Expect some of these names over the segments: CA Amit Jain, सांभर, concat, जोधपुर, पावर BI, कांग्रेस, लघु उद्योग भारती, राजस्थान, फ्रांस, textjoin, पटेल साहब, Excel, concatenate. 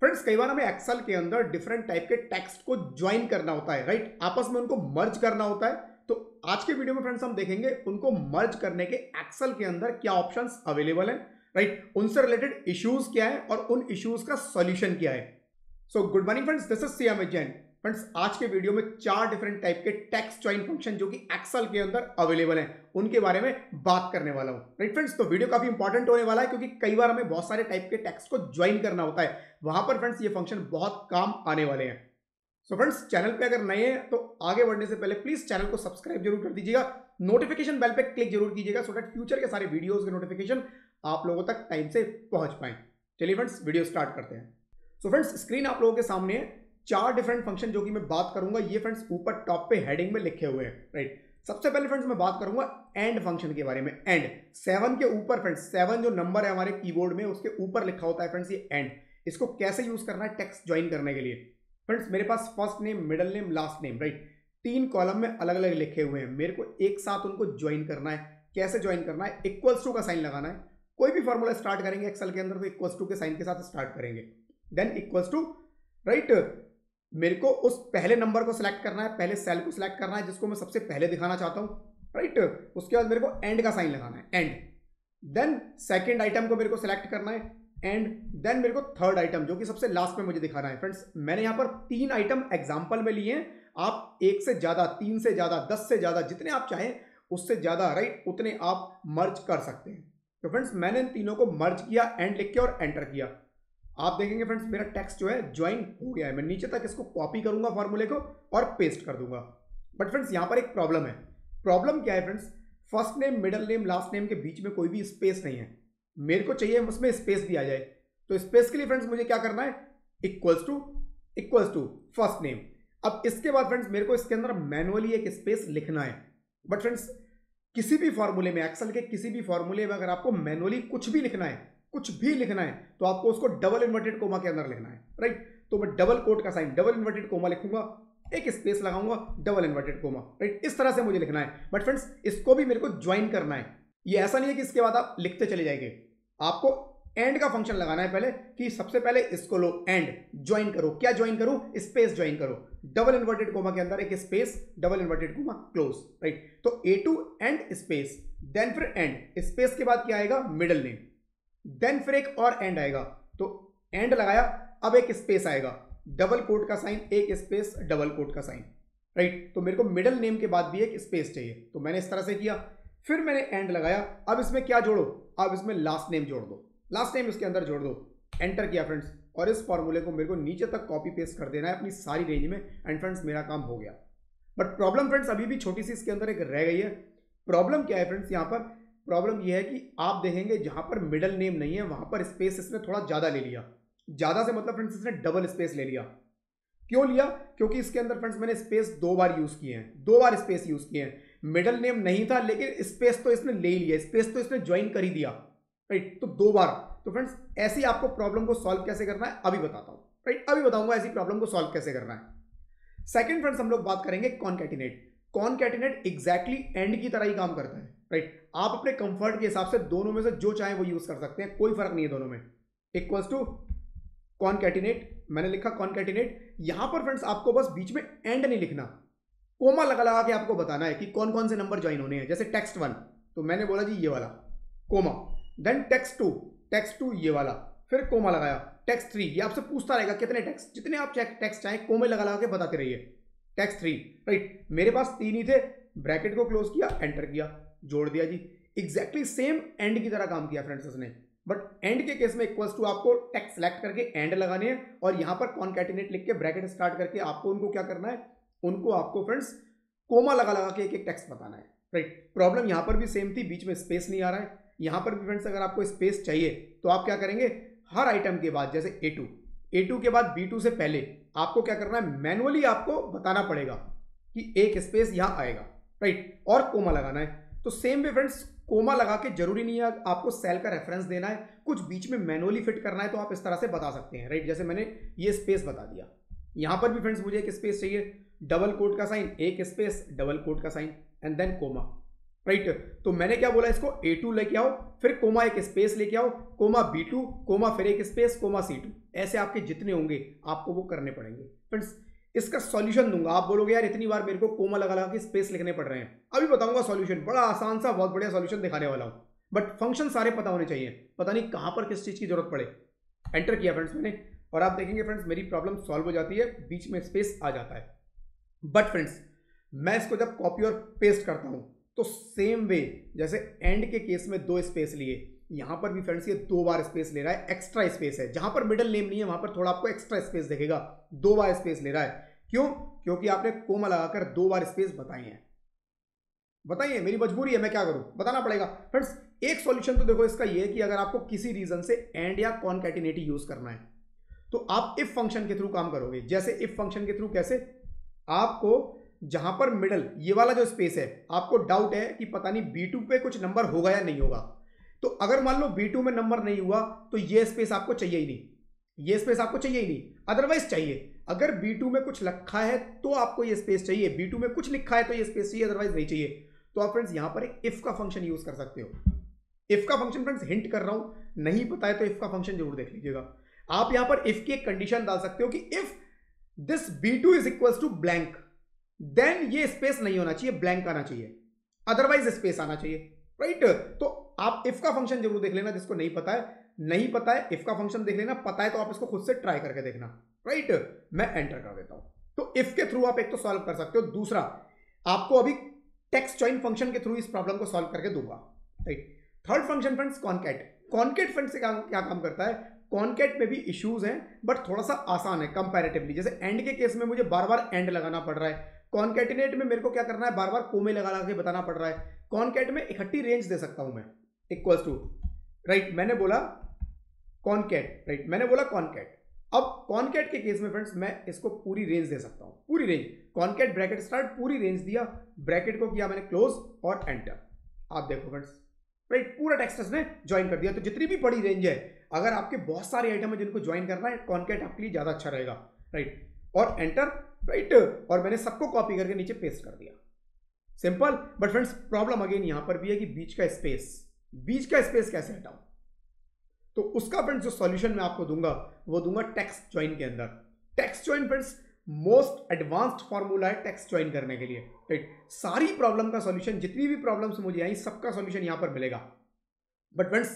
Friends कई बार हमें Excel के अंदर डिफरेंट टाइप के टेक्स्ट को ज्वाइन करना होता है, राइट, आपस में उनको मर्ज करना होता है। तो आज के वीडियो में फ्रेंड्स हम देखेंगे उनको मर्ज करने के एक्सेल के अंदर क्या ऑप्शंस अवेलेबल हैं, राइट, उनसे रिलेटेड इश्यूज क्या है और उन इश्यूज का सॉल्यूशन क्या है। So good morning friends, this is CA Amit Jain. Friends आज के वीडियो में 4 डिफरेंट टाइप के टेक्स्ट ज्वाइन फंक्शन जो कि एक्सेल के अंदर अवेलेबल हैं उनके बारे में बात करने वाला हूं, राइट फ्रेंड्स। तो वीडियो काफी इंपॉर्टेंट होने वाला है क्योंकि कई बार हमें बहुत सारे टाइप के टेक्स्ट को ज्वाइन करना होता है, वहां पर फ्रेंड्स ये फंक्शन बहुत काम आने वाले हैं। सो फ्रेंड्स चैनल पे अगर नए हैं तो आगे बढ़ने से पहले प्लीज चैनल को सब्सक्राइब जरूर कर दीजिएगा, नोटिफिकेशन बेल पे क्लिक जरूर कीजिएगा सो दैट फ्यूचर के सारे वीडियोस के नोटिफिकेशन आप लोगों तक टाइम से पहुंच पाए। चलिए फ्रेंड्स वीडियो स्टार्ट करते हैं। सो फ्रेंड्स स्क्रीन आप लोगों के सामने 4 डिफरेंट फंक्शन जो कि मैं बात करूंगा, ये फ्रेंड्स ऊपर टॉप पे हेडिंग में लिखे हुए हैं, राइट। सबसे पहले फ्रेंड्स मैं बात करूंगा एंड फंक्शन के बारे में। एंड 7 के ऊपर फ्रेंड्स, 7 जो नंबर है हमारे कीबोर्ड में उसके ऊपर लिखा होता है फ्रेंड्स ये एंड, इसको कैसे यूज करना है टेक्स्ट ज्वाइन करने के लिए। फ्रेंड्स मेरे पास first name, middle name, last name, right, 3 column में अलग अलग लिखे हुए हैं, मेरे को एक साथ उनको ज्वाइन करना है। कैसे ज्वाइन करना है? इक्वल्स टू का साइन लगाना है। कोई भी फॉर्मूला स्टार्ट करेंगे एक्सेल के अंदर तो इक्वल्स टू के साइन के साथ स्टार्ट करेंगे, देन इक्वल्स टू, राइट। मेरे को उस पहले नंबर को सिलेक्ट करना है, पहले सेल को सिलेक्ट करना है जिसको मैं सबसे पहले दिखाना चाहता हूँ, राइट। उसके बाद मेरे को एंड का साइन लगाना है, एंड देन सेकेंड आइटम को मेरे को सिलेक्ट करना है, एंड देन मेरे को थर्ड आइटम जो कि सबसे लास्ट में मुझे दिखाना है। फ्रेंड्स मैंने यहाँ पर 3 आइटम एग्जाम्पल में लिए हैं, आप 1 से ज़्यादा, 3 से ज़्यादा, 10 से ज़्यादा, जितने आप चाहें उससे ज़्यादा, राइट, उतने आप मर्ज कर सकते हैं। तो फ्रेंड्स मैंने इन तीनों को मर्ज किया, एंड लिख के और एंटर किया। आप देखेंगे फ्रेंड्स मेरा टेक्स्ट जो है ज्वाइन हो गया है। मैं नीचे तक इसको कॉपी करूँगा फॉर्मूले को और पेस्ट कर दूंगा। बट फ्रेंड्स यहाँ पर एक प्रॉब्लम है। प्रॉब्लम क्या है friends? First name, middle name, last name के बीच में कोई भी स्पेस नहीं है। मेरे को चाहिए उसमें स्पेस भी आ जाए, तो स्पेस के लिए फ्रेंड्स मुझे क्या करना है? Equals to first name. अब इसके बाद फ्रेंड्स मेरे को इसके अंदर मैनुअली एक स्पेस लिखना है। बट फ्रेंड्स किसी भी फॉर्मूले में, एक्सेल के किसी भी फॉर्मूले में अगर आपको मैनुअली कुछ भी लिखना है, कुछ भी लिखना है, तो आपको उसको डबल इन्वर्टेड कोमा के अंदर लिखना है, राइट। तो मैं डबल कोट का साइन, डबल इन्वर्टेड कोमा लिखूंगा, एक स्पेस लगाऊंगा, डबल इन्वर्टेड कोमा, राइट, इस तरह से मुझे लिखना है। बट फ्रेंड्स इसको भी मेरे को ज्वाइन करना है। ये ऐसा नहीं है कि इसके बाद आप लिखते चले जाएंगे, आपको एंड का फंक्शन लगाना है पहले कि सबसे पहले इसको लो एंड ज्वाइन करो। क्या ज्वाइन करो? स्पेस ज्वाइन करो, डबल इन्वर्टेड कोमा के अंदर एक space, double inverted comma close, right. तो A2 एंड स्पेस, देन फिर एंड, स्पेस के बाद क्या आएगा? मिडल नेम, देन फिर एक और एंड आएगा। तो एंड लगाया, अब एक स्पेस आएगा, डबल कोट का साइन, एक स्पेस, डबल कोट का साइन, राइट। तो मेरे को मिडल नेम के बाद भी एक स्पेस चाहिए, तो मैंने इस तरह से किया। फिर मैंने एंड लगाया, अब इसमें क्या जोड़ो? अब इसमें लास्ट नेम जोड़ दो, लास्ट नेम इसके अंदर जोड़ दो, एंटर किया फ्रेंड्स। और इस फॉर्मूले को मेरे को नीचे तक कॉपी पेस्ट कर देना है अपनी सारी रेंज में, एंड फ्रेंड्स मेरा काम हो गया। बट प्रॉब्लम फ्रेंड्स अभी भी छोटी सी इसके अंदर एक रह गई है। प्रॉब्लम क्या है फ्रेंड्स? यहाँ पर प्रॉब्लम यह है कि आप देखेंगे जहाँ पर मिडल नेम नहीं है वहाँ पर स्पेस इसने थोड़ा ज़्यादा ले लिया। ज़्यादा से मतलब फ्रेंड्स इसने डबल स्पेस ले लिया। क्यों लिया? क्योंकि इसके अंदर फ्रेंड्स मैंने स्पेस 2 बार यूज़ किए हैं, 2 बार स्पेस यूज़ किए हैं। मिडल नेम नहीं था लेकिन स्पेस तो इसने ले लिया, स्पेस तो इसने ज्वाइन कर ही दिया, राइट, तो 2 बार। तो फ्रेंड्स ऐसी आपको प्रॉब्लम को सॉल्व कैसे करना है अभी बताता हूँ, राइट, अभी बताऊंगा ऐसी प्रॉब्लम को सॉल्व कैसे करना है। सेकंड फ्रेंड्स हम लोग बात करेंगे कॉनकैटिनेट। कॉनकैटिनेट एग्जैक्टली एंड की तरह ही काम करता है, राइट। आप अपने कंफर्ट के हिसाब से दोनों में से जो चाहे वो यूज कर सकते हैं, कोई फर्क नहीं है दोनों में। इक्वल्स टू कॉनकैटिनेट, मैंने लिखा कॉनकैटिनेट। यहां पर फ्रेंड्स आपको बस बीच में एंड नहीं लिखना, कोमा लगा लगा के आपको बताना है कि कौन कौन से नंबर ज्वाइन होने हैं। जैसे टेक्स्ट 1, तो मैंने बोला जी ये वाला कोमा, देन टेक्स्ट 2, टेक्स्ट 2 ये वाला, फिर कोमा लगाया। टेक्स्ट 3 ये आपसे पूछता रहेगा कितने टेक्स्ट, जितने आप टेक्स्ट चाहें कोमे लगा लगा के बताते रहिए। टेक्स्ट 3, राइट, मेरे पास 3 ही थे, ब्रैकेट को क्लोज किया, एंटर किया, जोड़ दिया जी। एग्जैक्टली सेम एंड की तरह काम किया फ्रेंड्स इसने। बट एंड के केस में इक्वल्स टू आपको टेक्स्ट सेलेक्ट करके एंड लगाने हैं, और यहाँ पर कॉनकैटिनेट लिख के ब्रैकेट स्टार्ट करके आपको उनको क्या करना है? उनको आपको फ्रेंड्स कोमा लगा लगा के एक एक टेक्स्ट बताना है, राइट। प्रॉब्लम यहाँ पर भी सेम थी, बीच में स्पेस नहीं आ रहा है। यहाँ पर भी फ्रेंड्स अगर आपको स्पेस चाहिए तो आप क्या करेंगे? हर आइटम के बाद, जैसे A2, A2 के बाद B2 से पहले आपको क्या करना है? मैनुअली आपको बताना पड़ेगा कि एक स्पेस यहाँ आएगा, राइट, और कोमा लगाना है। तो सेम वे फ्रेंड्स कोमा लगा के जरूरी नहीं है आपको सेल का रेफरेंस देना है, कुछ बीच में मैनुअली फिट करना है तो आप इस तरह से बता सकते हैं, राइट। जैसे मैंने ये स्पेस बता दिया, यहाँ पर भी फ्रेंड्स मुझे एक स्पेस चाहिए, डबल कोट का साइन, एक स्पेस, डबल कोट का sign, and then comma, right. तो मैंने क्या बोला, इसको A2 लेके आओ, फिर कोमा एक स्पेस लेके आओ, कोमा B2, कोमा फिर एक स्पेस, कोमा C2, ऐसे आपके जितने होंगे आपको वो करने पड़ेंगे। फ्रेंड्स इसका सॉल्यूशन दूंगा, आप बोलोगे यार इतनी बार मेरे को कोमा लगा लगा के स्पेस लिखने पड़ रहे हैं, अभी बताऊंगा सॉल्यूशन, बड़ा आसान सा बहुत बढ़िया सॉल्यूशन दिखाने वाला हूँ, बट फंक्शन सारे पता होने चाहिए, पता नहीं कहाँ पर किस चीज़ की जरूरत पड़े। एंटर किया फ्रेंड्स मैंने और आप देखेंगे फ्रेंड्स मेरी प्रॉब्लम सॉल्व हो जाती है, बीच में स्पेस आ जाता है। बट फ्रेंड्स मैं इसको जब कॉपी और पेस्ट करता हूँ तो सेम वे जैसे एंड के केस में दो स्पेस लिए, यहाँ पर भी फ्रेंड्स ये दो बार स्पेस ले रहा है, एक्स्ट्रा स्पेस है, जहाँ पर मिडिल नेम नहीं है वहाँ पर थोड़ा आपको एक्स्ट्रा स्पेस देखेगा, दो बार स्पेस ले रहा है, क्यों? क्योंकि आपने कोमा लगाकर दो बार स्पेस बताई है। बताइए, मेरी मजबूरी है, मैं क्या करूँ, बताना पड़ेगा। फ्रेंड्स एक सॉल्यूशन तो देखो इसका ये है कि अगर आपको किसी रीजन से एंड या कॉनकैटिनेटी यूज करना है तो आप इफ फंक्शन के थ्रू काम करोगे। जैसे इफ फंक्शन के थ्रू कैसे, आपको जहां पर मिडल ये वाला जो स्पेस है, आपको डाउट है कि पता नहीं B2 पे कुछ नंबर होगा या नहीं होगा, तो अगर मान लो B2 में नंबर नहीं हुआ तो ये स्पेस आपको चाहिए ही नहीं, ये स्पेस आपको चाहिए ही नहीं, अदरवाइज चाहिए। अगर B2 में कुछ लिखा है तो आपको ये स्पेस चाहिए, B2 में कुछ लिखा है तो ये स्पेस चाहिए, अदरवाइज नहीं चाहिए। तो आप फ्रेंड्स यहां पर एक इफ का फंक्शन यूज कर सकते हो। इफ का फंक्शन फ्रेंड्स हिंट कर रहा हूं, नहीं पता है तो इफ का फंक्शन जरूर देख लीजिएगा। आप यहां पर इफ की एक कंडीशन डाल सकते हो कि if this B2 is equals to blank, then ये स्पेस नहीं होना चाहिए, ब्लैंक आना चाहिए, अदरवाइज स्पेस आना चाहिए, राइट। तो आप इफ का फंक्शन जरूर देख लेना, जिसको नहीं पता है, नहीं पता है इफ का फंक्शन देख लेना, पता है तो आप इसको खुद से ट्राई करके देखना, राइट। मैं एंटर कर देता हूं, तो इफ के थ्रू आप एक तो सॉल्व कर सकते हो, दूसरा आपको अभी टेक्स्ट जॉइन फंक्शन के थ्रू इस प्रॉब्लम को सॉल्व करके दूंगा, right. Third function friends concat, concat friends से क्या काम करता है, कॉनकैट में भी इश्यूज हैं बट थोड़ा सा आसान है कंपैरेटिवली। जैसे एंड के केस में मुझे बार बार एंड लगाना पड़ रहा है, कॉनकैटिनेट में मेरे को क्या करना है, बार बार कोमे लगा लगा के बताना पड़ रहा है। कॉनकैट में इकट्ठी रेंज दे सकता हूं मैं, इक्वल्स टू, राइट, मैंने बोला कॉनकैट, राइट, मैंने बोला कॉनकैट। अब कॉनकैट के केस में फ्रेंड्स मैं इसको पूरी रेंज दे सकता हूँ, पूरी रेंज, कॉनकैट ब्रैकेट स्टार्ट, पूरी रेंज दिया, ब्रैकेट को किया मैंने क्लोज और एंटर। आप देखो फ्रेंड्स राइट, पूरा टेक्स्ट इसने ज्वाइन कर दिया। तो जितनी भी बड़ी रेंज है, अगर आपके बहुत सारे आइटम है जिनको ज्वाइन करना है, कॉनकैट आपके लिए ज़्यादा अच्छा रहेगा, राइट। और एंटर, राइट, और मैंने सबको कॉपी करके नीचे पेस्ट कर दिया, simple. But friends problem again यहाँ पर भी है कि बीच का स्पेस कैसे हटाऊँ, तो उसका फ्रेंड्स जो सॉल्यूशन मैं आपको दूंगा वो दूंगा टेक्स्ट ज्वाइन के अंदर। Text join friends most advanced formula है टेक्स्ट ज्वाइन करने के लिए, राइट। सारी प्रॉब्लम का सॉल्यूशन, जितनी भी प्रॉब्लम्स मुझे आई सबका सॉल्यूशन यहाँ पर मिलेगा। बट फ्रेंड्स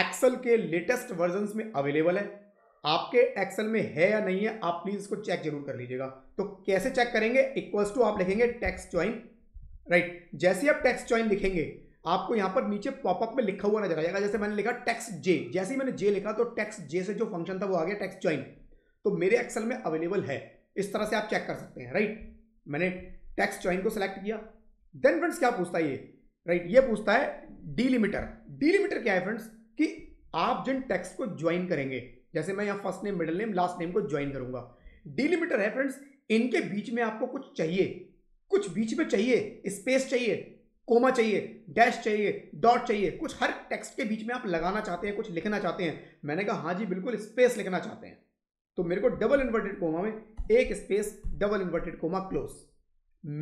एक्सेल के लेटेस्ट वर्जन्स में अवेलेबल है, आपके एक्सेल में है या नहीं है आप प्लीज इसको चेक जरूर कर लीजिएगा। तो कैसे चेक करेंगे, इक्वल्स टू आप लिखेंगे टेक्स्ट ज्वाइन, राइट। जैसे आप टेक्स्ट ज्वाइन लिखेंगे आपको यहाँ पर नीचे पॉपअप में लिखा हुआ नजर आएगा। जैसे मैंने लिखा टेक्स्ट जे, जैसे ही मैंने जे लिखा तो टेक्स्ट जे से जो फंक्शन था वो आ गया टेक्स्ट ज्वाइन, तो मेरे एक्सेल में अवेलेबल है। इस तरह से आप चेक कर सकते हैं, राइट। मैंने टेक्स्ट ज्वाइन को सिलेक्ट किया, देन फ्रेंड्स क्या पूछता है ये, राइट, ये पूछता है डीलिमिटर। डीलिमिटर क्या है फ्रेंड्स, कि आप जिन टेक्स्ट को ज्वाइन करेंगे, जैसे मैं यहाँ first name, middle name, last name को ज्वाइन करूंगा, डीलिमिटर है फ्रेंड्स। इनके बीच में आपको कुछ चाहिए, कुछ बीच में चाहिए, स्पेस चाहिए, कोमा चाहिए, डैश चाहिए, डॉट चाहिए, कुछ हर टेक्स्ट के बीच में आप लगाना चाहते हैं, कुछ लिखना चाहते हैं। मैंने कहा हाँ जी बिल्कुल स्पेस लिखना चाहते हैं, तो मेरे को डबल इन्वर्टेड कोमा में एक space, double inverted comma close.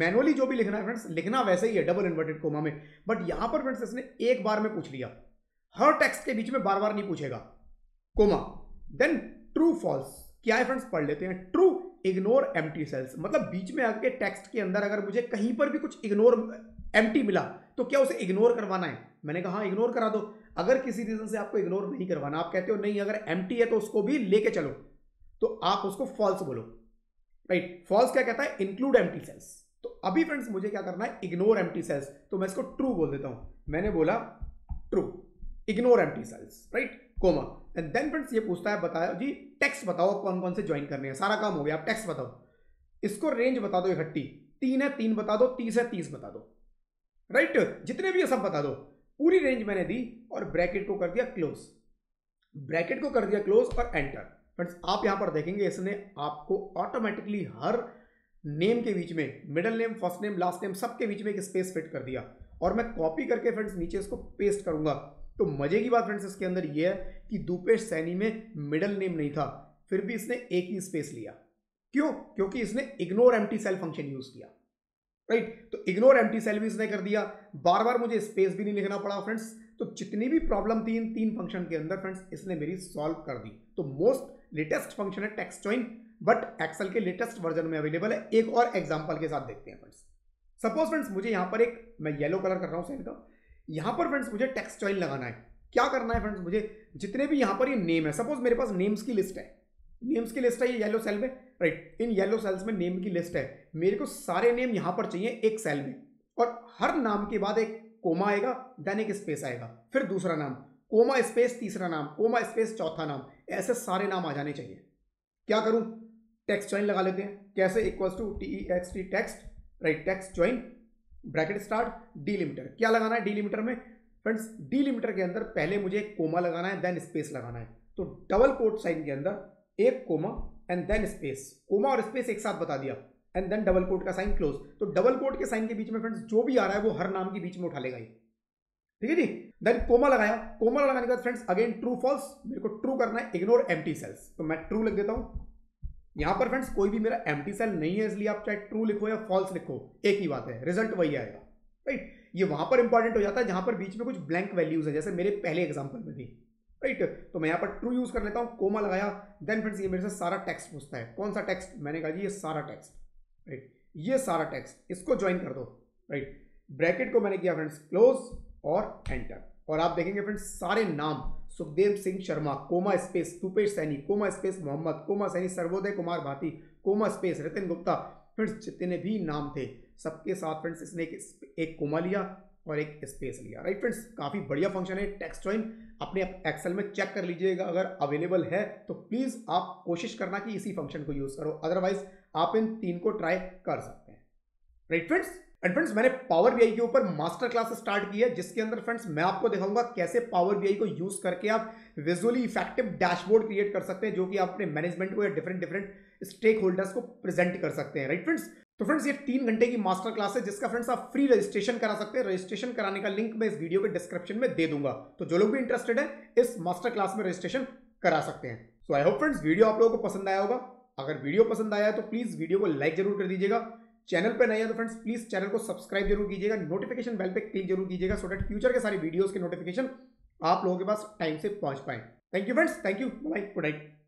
Manually जो भी लिखना है फ्रेंड्स लिखना वैसे ही है डबल इन्वर्टेड कोमा में, बट यहां पर फ्रेंड्स इसने एक बार में पूछ लिया, हर टेक्स्ट के बीच में बार बार नहीं पूछेगा कोमा। देन ट्रू फॉल्स क्या है फ्रेंड्स, पढ़ लेते हैं। ट्रू इग्नोर एम्प्टी सेल्स, मतलब बीच में आके टेक्स्ट के अंदर अगर मुझे कहीं पर भी कुछ इग्नोर एम्प्टी मिला तो क्या उसे इग्नोर करवाना है? मैंने कहा हाँ इग्नोर करा दो। अगर किसी रीजन से आपको इग्नोर नहीं करवाना, आप कहते हो नहीं अगर एम्प्टी है तो उसको भी लेके चलो, तो आप उसको फॉल्स बोलो, राइट। फॉल्स क्या कहता है, इंक्लूड एम्प्टी सेल्स। तो अभी फ्रेंड्स मुझे क्या करना है, इग्नोर एम्प्टी सेल्स, तो मैं इसको ट्रू बोल देता हूं। मैंने बोला true ignore empty cells, right, comma. And then friends ये पूछता है बताओ जी टेक्स्ट बताओ आप कौन कौन से ज्वाइन करने हैं। सारा काम हो गया, आप टेक्स्ट बताओ, इसको रेंज बता दो इकट्ठी, 3 है 3 बता दो, 30 है 30 बता दो, राइट, जितने भी है सब बता दो। पूरी रेंज मैंने दी और ब्रैकेट को कर दिया क्लोज, ब्रैकेट को कर दिया क्लोज और एंटर। फ्रेंड्स आप यहां पर देखेंगे इसने आपको ऑटोमेटिकली हर नेम के बीच में, middle name, first name, last name, सबके बीच में एक स्पेस फिट कर दिया। और मैं कॉपी करके फ्रेंड्स नीचे इसको पेस्ट करूंगा, तो मजे की बात फ्रेंड्स इसके अंदर ये है कि दुपेश सैनी में मिडिल नेम नहीं था, फिर भी इसने एक ही स्पेस लिया, क्यों? क्योंकि इसने ignore empty cell function use किया, राइट। तो इग्नोर एम्प्टी सेल भी इसने कर दिया, बार बार मुझे स्पेस भी नहीं लिखना पड़ा फ्रेंड्स। तो जितनी भी प्रॉब्लम थी इन तीन फंक्शन के अंदर फ्रेंड्स इसने मेरी सॉल्व कर दी। तो मोस्ट लेटेस्ट फंक्शन है टेक्स्ट जॉइन, बट एक्सेल के लेटेस्ट वर्जन में अवेलेबल है। एक और एग्जांपल के साथ देखते हैं फ्रेंड्स। सपोज फ्रेंड्स मुझे यहाँ पर एक, मैं येलो कलर कर रहा हूँ साइड का, यहाँ पर फ्रेंड्स मुझे टेक्स्ट जॉइन लगाना है। क्या करना है फ्रेंड्स, मुझे जितने भी यहाँ पर ये नेम है, सपोज मेरे पास नेम्स की लिस्ट है, नेम्स की लिस्ट है ये येलो सेल में, राइट। इन येलो सेल्स में नेम की लिस्ट है, मेरे को सारे नेम यहाँ पर चाहिए एक सेल में, और हर नाम के बाद एक कोमा आएगा, देन एक स्पेस आएगा, फिर दूसरा नाम, कोमा स्पेस तीसरा नाम, कोमा स्पेस चौथा नाम, ऐसे सारे नाम आ जाने चाहिए। क्या करूं, टेक्स्ट ज्वाइन लगा लेते हैं। कैसे, equals to TEXT text, right, text join bracket start delimiter. क्या लगाना है डीलिमिटर में फ्रेंड्स, डीलिमिटर के अंदर पहले मुझे एक कोमा लगाना है, देन स्पेस लगाना है। तो डबल कोट साइन के अंदर एक comma and then space, comma और स्पेस एक साथ बता दिया, एंड देन डबल कोट का साइन क्लोज। तो डबल कोट के साइन के बीच में फ्रेंड्स जो भी आ रहा है वो हर नाम के बीच में उठा लेगा ही, ठीक है जी। देन कोमा लगाया, कोमा लगाने के बाद फ्रेंड्स अगेन ट्रू फॉल्स, मेरे को ट्रू करना है, इग्नोर एम्प्टी सेल्स। तो मैं ट्रू लिख देता हूं यहां पर फ्रेंड्स, कोई भी मेरा एम्प्टी सेल नहीं है, इसलिए आप चाहे ट्रू लिखो या फॉल्स लिखो, एक ही बात है, रिजल्ट वही आएगा, राइट। ये वहां पर इंपॉर्टेंट हो जाता है जहां पर बीच में कुछ ब्लैंक वैल्यूज है, जैसे मेरे पहले एग्जाम्पल में थी, राइट। तो मैं यहाँ पर ट्रू यूज कर लेता हूँ, कोमा लगाया, देन फ्रेंड्स ये मेरे से सारा टेक्स्ट पूछता है। कौन सा टेक्स्ट, मैंने कहा जी ये सारा टेक्स्ट, राइट, ये सारा टेक्स्ट, इसको ज्वाइन कर दो, राइट। ब्रैकेट को मैंने किया फ्रेंड्स क्लोज और एंटर, और आप देखेंगे फ्रेंड्स सारे नाम, Sukhdev Singh Sharma, comma space Tupesh Saini, comma space Mohammad, comma Saini Sarvoday Kumar Bhati, comma space Ratan Gupta. Friends जितने भी नाम थे सबके साथ फ्रेंड्स इसने एक कोमा लिया और एक स्पेस लिया, राइट फ्रेंड्स। काफ़ी बढ़िया फंक्शन है टेक्स्ट ज्वाइन, अपने एक्सेल में चेक कर लीजिएगा, अगर अवेलेबल है तो प्लीज़ आप कोशिश करना कि इसी फंक्शन को यूज़ करो, अदरवाइज आप इन तीन को ट्राई कर सकते हैं, राइट फ्रेंड्स। एंड फ्रेंड्स मैंने पावर BI के ऊपर मास्टर क्लास स्टार्ट की है, जिसके अंदर फ्रेंड्स मैं आपको दिखाऊंगा कैसे पावर BI को यूज़ करके आप विजुअली इफेक्टिव डैशबोर्ड क्रिएट कर सकते हैं, जो कि आप अपने मैनेजमेंट को या डिफरेंट स्टेक होल्डर्स को प्रेजेंट कर सकते हैं, राइट फ्रेंड्स। तो फ्रेंड्स ये 3 घंटे की मास्टर क्लास है, जिसका फ्रेंड्स आप फ्री रजिस्ट्रेशन करा सकते हैं। रजिस्ट्रेशन कराने का लिंक मैं इस वीडियो के डिस्क्रिप्शन में दे दूंगा, तो जो लोग भी इंटरेस्टेड है इस मास्टर क्लास में रजिस्ट्रेशन करा सकते हैं। So I hope friends video आप लोगों को पसंद आया होगा। अगर वीडियो पसंद आया है तो प्लीज वीडियो को लाइक जरूर कर दीजिएगा। चैनल पर नए हो तो फ्रेंड्स प्लीज चैनल को सब्सक्राइब जरूर कीजिएगा, नोटिफिकेशन बेल पे क्लिक जरूर कीजिएगा, सो दैट फ्यूचर के सारे वीडियोज के नोटिफिकेशन आप लोगों के पास टाइम से पहुंच पाए। Thank you friends, thank you, bye, good night.